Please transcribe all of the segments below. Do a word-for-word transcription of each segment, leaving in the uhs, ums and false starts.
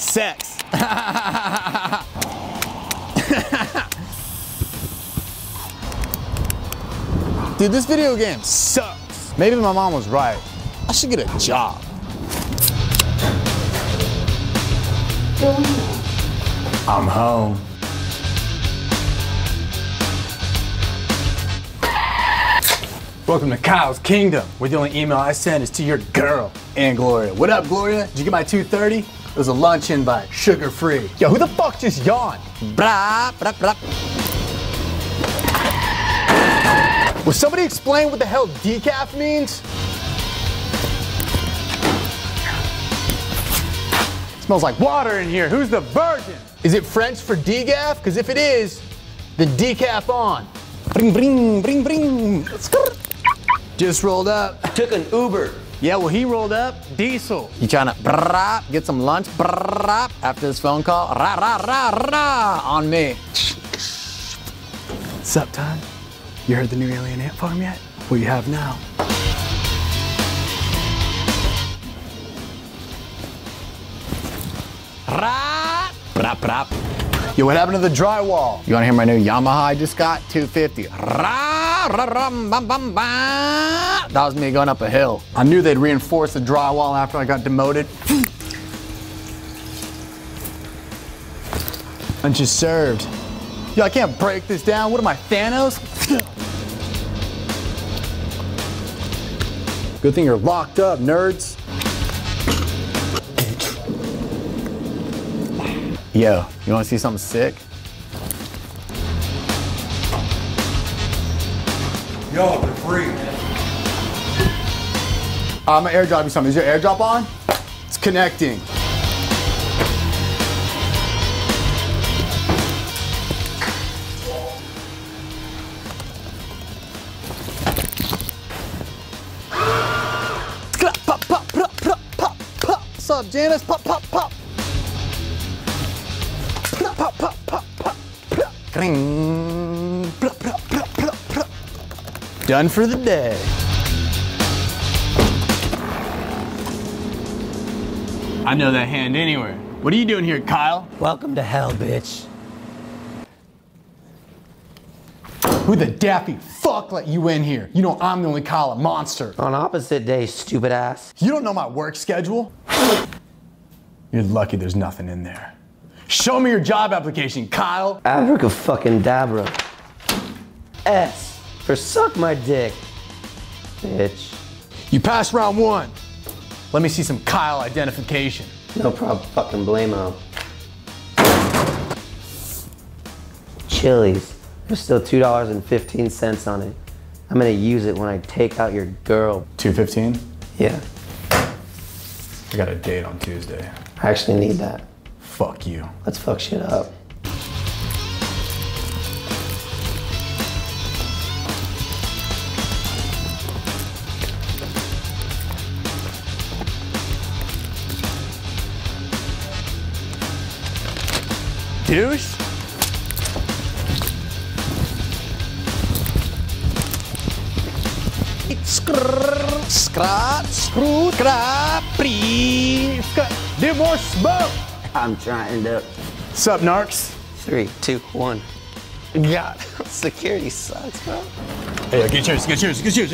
Sex. Dude, this video game sucks. Maybe my mom was right. I should get a job. I'm home. Welcome to Kyle's Kingdom, where the only email I send is to your girl, and Gloria. What up, Gloria? Did you get my two thirty? It was a lunch invite, sugar-free. Yo, who the fuck just yawned? Blah, blah, blah. Will somebody explain what the hell decaf means? It smells like water in here. Who's the virgin? Is it French for decaf? Because if it is, then decaf on. Bring, bring, bring, bring. Just rolled up. Took an Uber. Yeah, well, he rolled up diesel. You trying to brrrap, get some lunch brrrap after this phone call? Rah, rah, rah, rah, on me. Sup, Todd? You heard the new Alien Ant Farm yet? What do you have now? Rah, brap, brap. Yo, what happened to the drywall? You want to hear my new Yamaha I just got? two fifty. Rah. That was me going up a hill. I knew they'd reinforce the drywall after I got demoted. And just served. Yo, I can't break this down. What am I, Thanos? Good thing you're locked up, nerds. Yo, you wanna see something sick? Yo, they're free. I'm gonna airdrop you something. Is your airdrop on? It's connecting. What's up, Janice? Pop, pop, pop. Pop, pop, pop, pop, pop. Ring. Plop, plop, plop. Done for the day. I know that hand anywhere. What are you doing here, Kyle? Welcome to hell, bitch. Who the daffy fuck let you in here? You know I'm the only Kyle, a monster. On opposite days, stupid ass. You don't know my work schedule? You're lucky there's nothing in there. Show me your job application, Kyle. Africa fucking Dabra. S. Or suck my dick, bitch. You passed round one. Let me see some Kyle identification. No problem, fucking blame-o. Chili's. There's still two dollars and fifteen cents on it. I'm gonna use it when I take out your girl. two fifteen? Yeah. I got a date on Tuesday. I actually need that. Fuck you. Let's fuck shit up. Douche? Scrrrr, scrat, screw, crap, pre, do more smoke. I'm trying to. Sup, narcs? Three, two, one. God, security sucks, bro. Hey, get yours, get yours, get yours.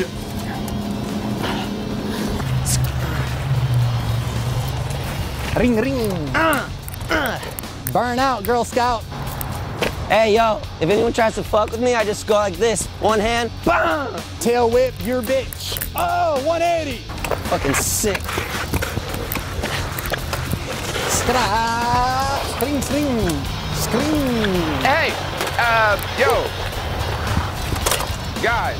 Ring, ring. Ah, ah. Burn out, Girl Scout. Hey, yo, if anyone tries to fuck with me, I just go like this. One hand, bam! Tail whip your bitch. Oh, one eighty. Fucking sick. Scrap, scream, scream, scream. Hey, uh, yo, guys.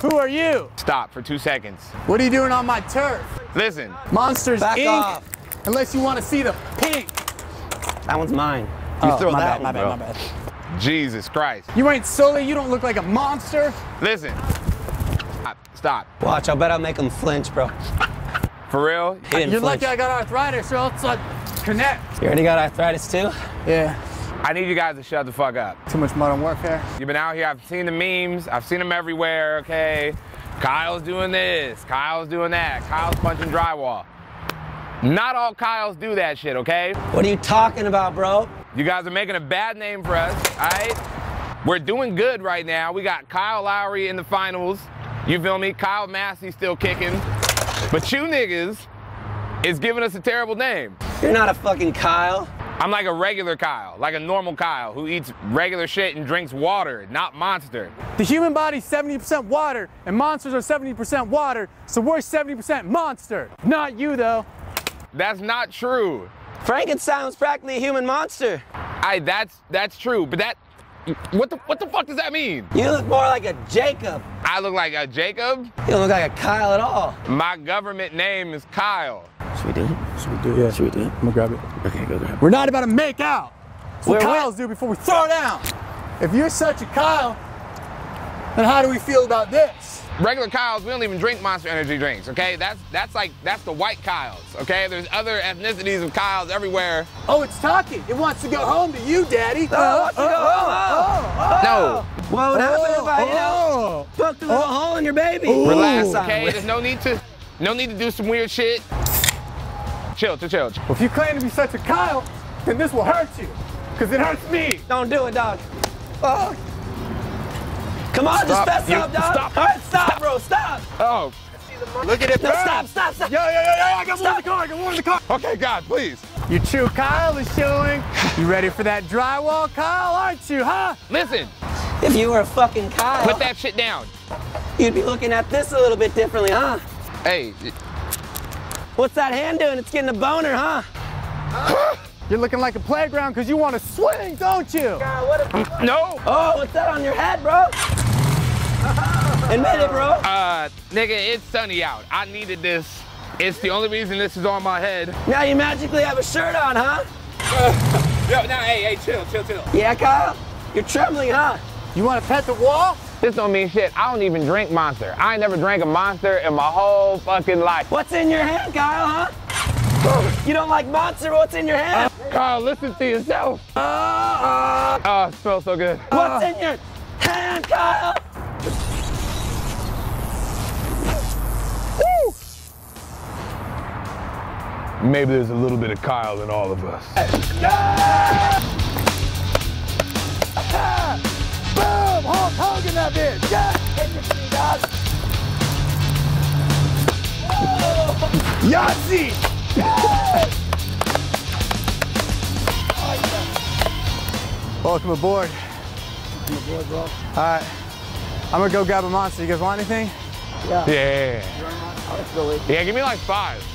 Who are you? Stop for two seconds. What are you doing on my turf? Listen. Monsters, back Incorporated off. Unless you want to see the pink. That one's mine. You oh, throw my that bad, one, my bro. bad, my bad. Jesus Christ. You ain't silly, you don't look like a monster. Listen, stop, stop. Watch, I'll bet I'll make him flinch, bro. For real? He didn't You're flinch. lucky I got arthritis, or else I'd connect. You already got arthritis too? Yeah. I need you guys to shut the fuck up. Too much Modern Warfare. You've been out here, I've seen the memes, I've seen them everywhere, okay? Kyle's doing this, Kyle's doing that, Kyle's punching drywall. Not all Kyles do that shit, okay? What are you talking about, bro? You guys are making a bad name for us, all right? We're doing good right now. We got Kyle Lowry in the finals. You feel me? Kyle Massey still kicking. But you niggas is giving us a terrible name. You're not a fucking Kyle. I'm like a regular Kyle, like a normal Kyle who eats regular shit and drinks water, not Monster. The human body's seventy percent water and Monsters are seventy percent water, so we're seventy percent Monster. Not you though. That's not true. Frankenstein's practically a human monster. I, that's, that's true, but that, what the, what the fuck does that mean? You look more like a Jacob. I look like a Jacob? You don't look like a Kyle at all. My government name is Kyle. Should we do it? Should we do it? Yeah. Should we do it? I'm gonna grab it. Okay, go grab it. We're not about to make out. That's what Kyles do before we throw down. If you're such a Kyle, then how do we feel about this? Regular Kyles, we don't even drink Monster Energy drinks, okay? That's that's like, that's the white Kyles, okay? There's other ethnicities of Kyles everywhere. Oh, it's talking. It wants to go home to you, Daddy. Oh, oh, it wants to go oh, home. Oh, oh, oh. No. What would happen if I, you know, fucked a little hole in your baby? Ooh. Relax, okay? There's no need to, no need to do some weird shit. Chill, chill, chill. Well, if you claim to be such a Kyle, then this will hurt you, because it hurts me. Don't do it, dog. Oh. Come on, stop. Just fess up, dog. Stop. All right, stop, stop, bro, stop. Oh. Look at it, bro. No, stop, stop, stop. Yo, yo, yo, yo, I got stop. One in the car, I got one in the car. Okay, God, please. Your true Kyle is showing. You ready for that drywall, Kyle, aren't you, huh? Listen. If you were a fucking Kyle. Put that shit down. You'd be looking at this a little bit differently, huh? Hey. What's that hand doing? It's getting a boner, huh? You're looking like a playground because you want to swing, don't you? God, what a... No. Oh, what's that on your head, bro? Admit it, bro. Uh, nigga, it's sunny out. I needed this. It's the only reason this is on my head. Now you magically have a shirt on, huh? Uh, yo, now, hey, hey, chill, chill, chill. Yeah, Kyle? You're trembling, huh? You want to pet the wall? This don't mean shit. I don't even drink Monster. I ain't never drank a Monster in my whole fucking life. What's in your hand, Kyle, huh? You don't like Monster, what's in your hand? Uh, Kyle, listen to yourself. Uh, uh, oh, it smells so good. What's uh, in your hand, Kyle? Woo! Maybe there's a little bit of Kyle in all of us. Ah! Ah! Boom! Hulk Hogan that bitch! Yeah! Hit your feet, guys! Whoa! Yahtzee! Yeah. Oh, yeah. Welcome aboard. Welcome aboard, bro. Alright. I'm gonna go grab a Monster. You guys want anything? Yeah. Yeah. Yeah, yeah, yeah. yeah give me like five.